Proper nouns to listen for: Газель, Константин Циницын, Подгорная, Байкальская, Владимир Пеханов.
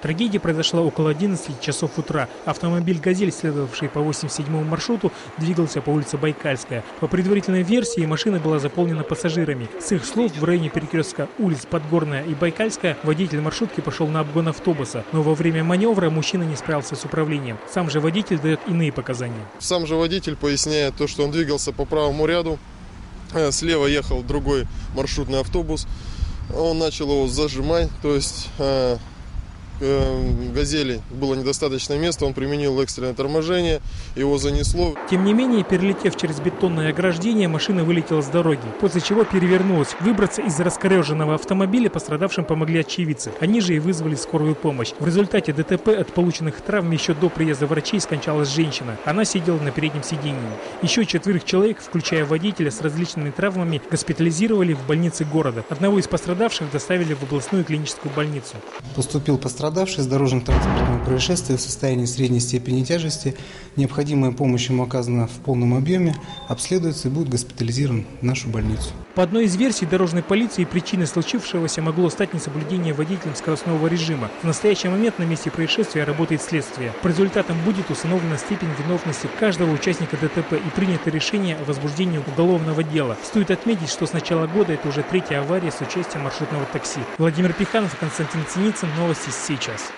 Трагедия произошла около 11 часов утра. Автомобиль «Газель», следовавший по 87-му маршруту, двигался по улице Байкальская. По предварительной версии, машина была заполнена пассажирами. С их слов, в районе перекрестка улиц Подгорная и Байкальская водитель маршрутки пошел на обгон автобуса. Но во время маневра мужчина не справился с управлением. Сам же водитель дает иные показания. Сам же водитель поясняет то, что он двигался по правому ряду. Слева ехал другой маршрутный автобус. Он начал его зажимать, то есть... «Газели» было недостаточно места, он применил экстренное торможение, его занесло. Тем не менее, перелетев через бетонное ограждение, машина вылетела с дороги, после чего перевернулась. Выбраться из раскореженного автомобиля пострадавшим помогли очевидцы. Они же и вызвали скорую помощь. В результате ДТП от полученных травм еще до приезда врачей скончалась женщина. Она сидела на переднем сидении. Еще 4 человек, включая водителя с различными травмами, госпитализировали в больнице города. Одного из пострадавших доставили в областную клиническую больницу. Поступил пострадавший. Пострадавший с дорожно-транспортного происшествия в состоянии средней степени тяжести, необходимая помощь ему оказана в полном объеме, обследуется и будет госпитализирован в нашу больницу. По одной из версий дорожной полиции, причиной случившегося могло стать несоблюдение водителем скоростного режима. В настоящий момент на месте происшествия работает следствие. По результатам будет установлена степень виновности каждого участника ДТП и принято решение о возбуждении уголовного дела. Стоит отметить, что с начала года это уже 3-я авария с участием маршрутного такси. Владимир Пеханов, Константин Циницын, новости сейчас.